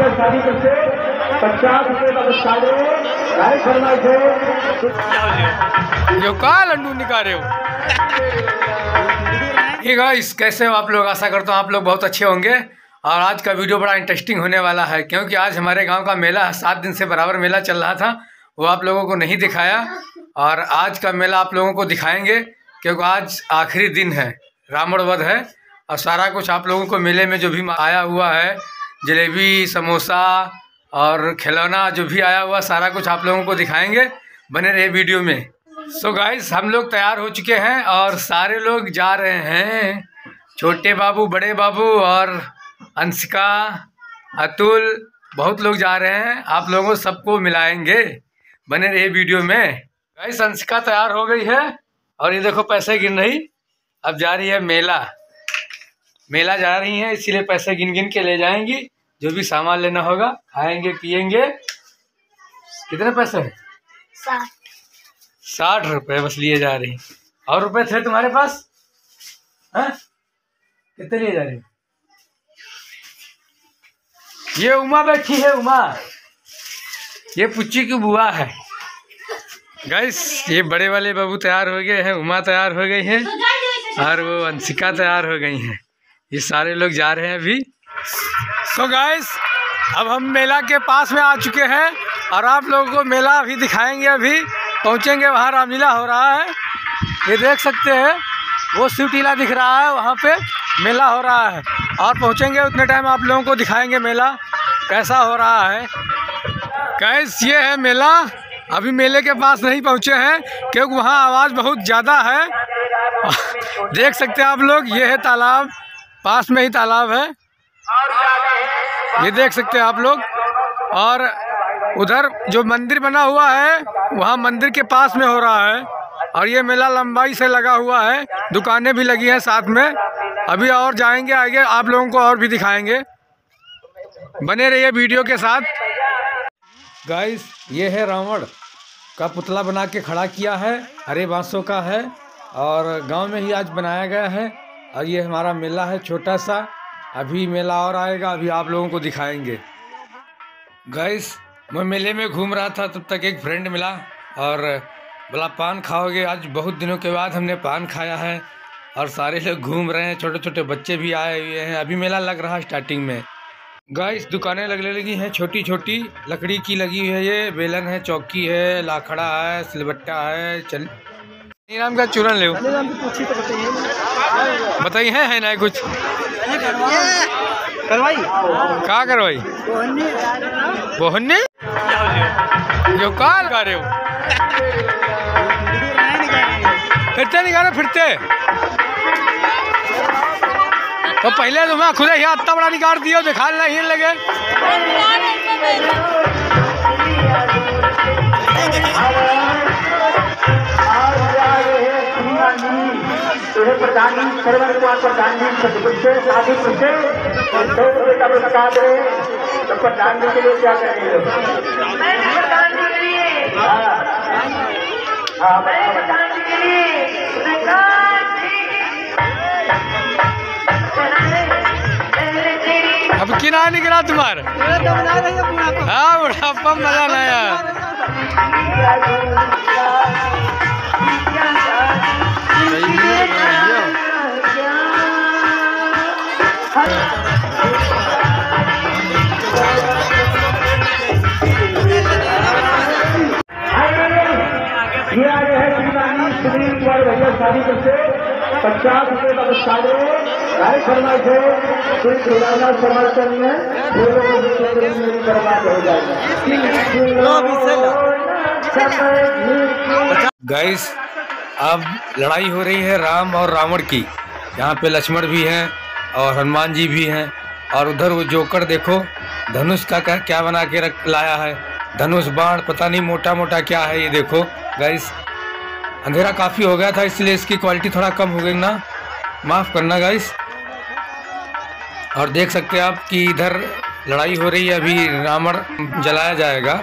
या शादी करते 50 रुपए का बच्चा दे राय फरमाई दे जो का लड्डू निकाले हो। ये गाइस कैसे हो आप लोग, आशा करता हूँ आप लोग बहुत अच्छे होंगे। और आज का वीडियो बड़ा इंटरेस्टिंग होने वाला है क्योंकि आज हमारे गांव का मेला है, 7 दिन से बराबर मेला चल रहा था, वो आप लोगों को नहीं दिखाया। और आज का मेला आप लोगों को दिखाएंगे क्योंकि आज आखिरी दिन है, रावण वध है। और सारा कुछ आप लोगों को मेले में जो भी आया हुआ है, जलेबी समोसा और खिलौना जो भी आया हुआ, सारा कुछ आप लोगों को दिखाएंगे, बने रहे वीडियो में। सो गाइस हम लोग तैयार हो चुके हैं और सारे लोग जा रहे हैं, छोटे बाबू बड़े बाबू और अंशिका अतुल, बहुत लोग जा रहे हैं। आप लोगों सबको मिलाएंगे, बने रहे वीडियो में। गाइस अंशिका तैयार हो गई है और ये देखो पैसे गिन रही, अब जा रही है मेला जा रही है, इसीलिए पैसे गिन गिन के ले जाएंगी। जो भी सामान लेना होगा, खाएंगे पिएंगे। कितने पैसे हैं? 60 रुपये बस लिए जा रही। और रुपए थे तुम्हारे पास? हाँ कितने लिए जा रही? ये उमा बैठी है, उमा ये पुच्ची की बुआ है। गाइस ये बड़े वाले बाबू तैयार हो गए हैं, उमा तैयार हो गई है और वो अंशिका तैयार हो गई हैं। ये सारे लोग जा रहे हैं अभी। सो गाइस अब हम मेला के पास में आ चुके हैं और आप लोगों को मेला अभी दिखाएंगे। अभी पहुंचेंगे वहाँ रामलीला हो रहा है, ये देख सकते हैं, वो शिव टीला दिख रहा है, वहाँ पे मेला हो रहा है। और पहुंचेंगे उतने टाइम आप लोगों को दिखाएंगे मेला कैसा हो रहा है। गाइस ये है मेला, अभी मेले के पास नहीं पहुँचे हैं क्योंकि वहाँ आवाज़ बहुत ज़्यादा है। देख सकते हैं आप लोग, ये है तालाब, पास में ही तालाब है, ये देख सकते हैं आप लोग। और उधर जो मंदिर बना हुआ है वहाँ मंदिर के पास में हो रहा है। और ये मेला लंबाई से लगा हुआ है, दुकानें भी लगी हैं साथ में। अभी और जाएंगे आगे, आप लोगों को और भी दिखाएंगे, बने रहिए वीडियो के साथ। गाइस ये है रावण का पुतला बना के खड़ा किया है, हरे बांसों का है और गांव में ही आज बनाया गया है। और ये हमारा मेला है छोटा सा, अभी मेला और आएगा, अभी आप लोगों को दिखाएंगे। गाइस मैं मेले में घूम रहा था तब तक एक फ्रेंड मिला और बोला पान खाओगे? आज बहुत दिनों के बाद हमने पान खाया है और सारे लोग घूम रहे हैं, छोटे छोटे बच्चे भी आए हुए हैं। अभी मेला लग रहा है स्टार्टिंग में। गाइस दुकानें लगने लगी हैं, छोटी छोटी लकड़ी की लगी हुई है, ये बेलन है, चौकी है, लाखड़ा है, सिलबट्टा है। चल राम का चूरन ले बताइए है ना कुछ करवाई का करवाई बोहन्ने जो काल कर रहे हो फिरते निकाले फिरते तो पहले तो मैं खुद ही आता बड़ा निकाल दिया, दिखा नहीं लगे। प्रधानमंत्री सर्वर कुमार प्रधानमंत्री का पुरस्कार दे तो प्रधानमंत्री के लिए क्या करेंगे? अब किना निकला तुम्हारा? हाँ बुढ़ापा मजा लाया। शादी करते 50 रुपए का बच्चा दे राय फरमाई दे कोई खिलौना समाज करने करना। गाइस अब लड़ाई हो रही है राम और रावण की, यहाँ पे लक्ष्मण भी हैं और हनुमान जी भी हैं। और उधर वो जोकर देखो धनुष का क्या बना के रख लाया है, धनुष बाण पता नहीं मोटा मोटा क्या है ये देखो। गाइस अंधेरा काफ़ी हो गया था इसलिए इसकी क्वालिटी थोड़ा कम हो गई ना, माफ़ करना गाइस। और देख सकते हैं आप कि इधर लड़ाई हो रही है, अभी रावण जलाया जाएगा।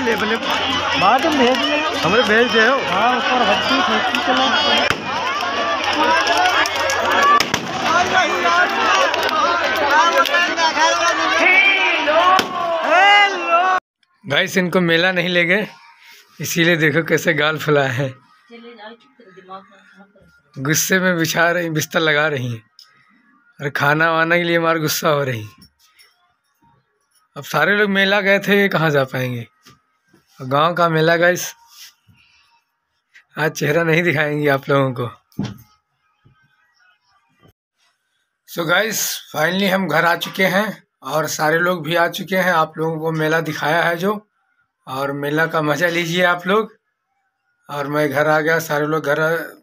भी ले बने बात हम भेज दें हमें भेज दे हो। हाँ उस पर हट्टी फेंकती चलो गाइस इनको मेला नहीं ले गए इसीलिए देखो कैसे गाल फुला है गुस्से में बिछा रही बिस्तर लगा रही है और खाना वाना के लिए हमारा गुस्सा हो रही। अब सारे लोग मेला गए थे कहाँ जा पाएंगे और गाँव का मेला गाइस आज चेहरा नहीं दिखाएंगे आप लोगों को। सो गाइस फाइनली हम घर आ चुके हैं और सारे लोग भी आ चुके हैं। आप लोगों को मेला दिखाया है जो और मेला का मज़ा लीजिए आप लोग। और मैं घर आ गया सारे लोग घर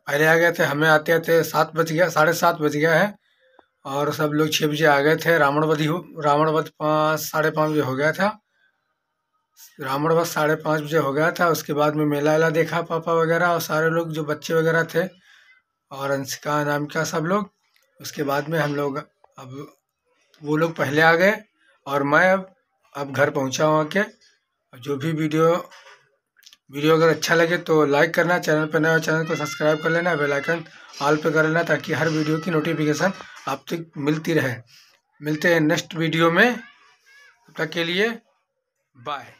पहले आ गए थे हमें आते आते 7:30 बज गया है और सब लोग 6 बजे आ गए थे। रावणवध 5:30 बजे हो गया था उसके बाद में मेला वेला देखा पापा वगैरह और सारे लोग जो बच्चे वगैरह थे और अंशिका नाम का सब लोग। उसके बाद में हम लोग अब वो लोग पहले आ गए और मैं अब घर पहुंचा हुआ के। जो भी वीडियो अगर अच्छा लगे तो लाइक करना, चैनल पर नए हो चैनल को सब्सक्राइब कर लेना, बेल आइकन ऑल पे कर लेना ताकि हर वीडियो की नोटिफिकेशन आप तक मिलती रहे। मिलते हैं नेक्स्ट वीडियो में, तब तक के लिए बाय।